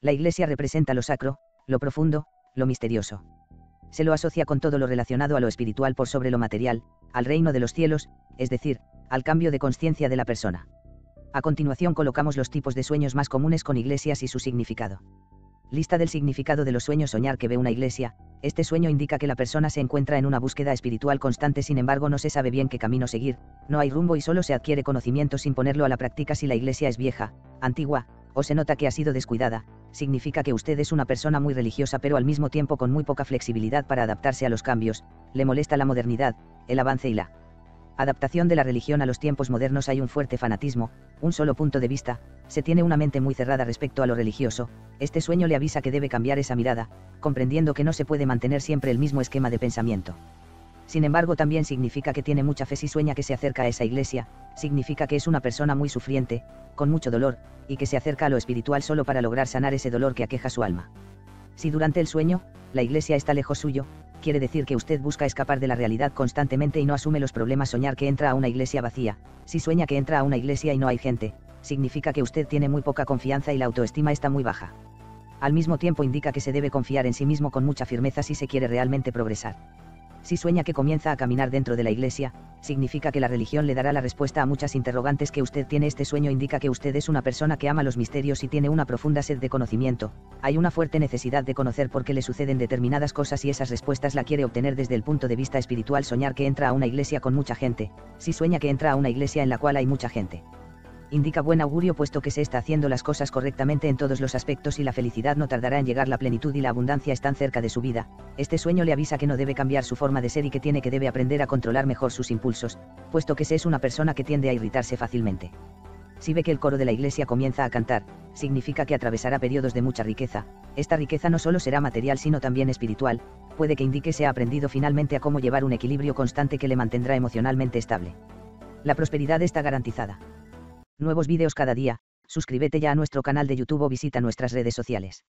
La Iglesia representa lo sacro, lo profundo, lo misterioso. Se lo asocia con todo lo relacionado a lo espiritual por sobre lo material, al reino de los cielos, es decir, al cambio de conciencia de la persona. A continuación colocamos los tipos de sueños más comunes con iglesias y su significado. Lista del significado de los sueños. Soñar que ve una iglesia. Este sueño indica que la persona se encuentra en una búsqueda espiritual constante, sin embargo no se sabe bien qué camino seguir, no hay rumbo y solo se adquiere conocimiento sin ponerlo a la práctica. Si la iglesia es vieja, antigua, o se nota que ha sido descuidada, significa que usted es una persona muy religiosa pero al mismo tiempo con muy poca flexibilidad para adaptarse a los cambios, le molesta la modernidad, el avance y la adaptación de la religión a los tiempos modernos. Hay un fuerte fanatismo, un solo punto de vista, se tiene una mente muy cerrada respecto a lo religioso. Este sueño le avisa que debe cambiar esa mirada, comprendiendo que no se puede mantener siempre el mismo esquema de pensamiento. Sin embargo, también significa que tiene mucha fe. Si sueña que se acerca a esa iglesia, significa que es una persona muy sufriente, con mucho dolor, y que se acerca a lo espiritual solo para lograr sanar ese dolor que aqueja su alma. Si durante el sueño, la iglesia está lejos suyo, quiere decir que usted busca escapar de la realidad constantemente y no asume los problemas. Soñar que entra a una iglesia vacía. Si sueña que entra a una iglesia y no hay gente, significa que usted tiene muy poca confianza y la autoestima está muy baja. Al mismo tiempo indica que se debe confiar en sí mismo con mucha firmeza si se quiere realmente progresar. Si sueña que comienza a caminar dentro de la iglesia, significa que la religión le dará la respuesta a muchas interrogantes que usted tiene. Este sueño indica que usted es una persona que ama los misterios y tiene una profunda sed de conocimiento. Hay una fuerte necesidad de conocer por qué le suceden determinadas cosas y esas respuestas la quiere obtener desde el punto de vista espiritual. Soñar que entra a una iglesia con mucha gente. Si sueña que entra a una iglesia en la cual hay mucha gente, indica buen augurio, puesto que se está haciendo las cosas correctamente en todos los aspectos y la felicidad no tardará en llegar. La plenitud y la abundancia están cerca de su vida. Este sueño le avisa que no debe cambiar su forma de ser y que debe aprender a controlar mejor sus impulsos, puesto que se es una persona que tiende a irritarse fácilmente. Si ve que el coro de la iglesia comienza a cantar, significa que atravesará periodos de mucha riqueza. Esta riqueza no solo será material sino también espiritual, puede que indique se ha aprendido finalmente a cómo llevar un equilibrio constante que le mantendrá emocionalmente estable. La prosperidad está garantizada. Nuevos vídeos cada día, suscríbete ya a nuestro canal de YouTube o visita nuestras redes sociales.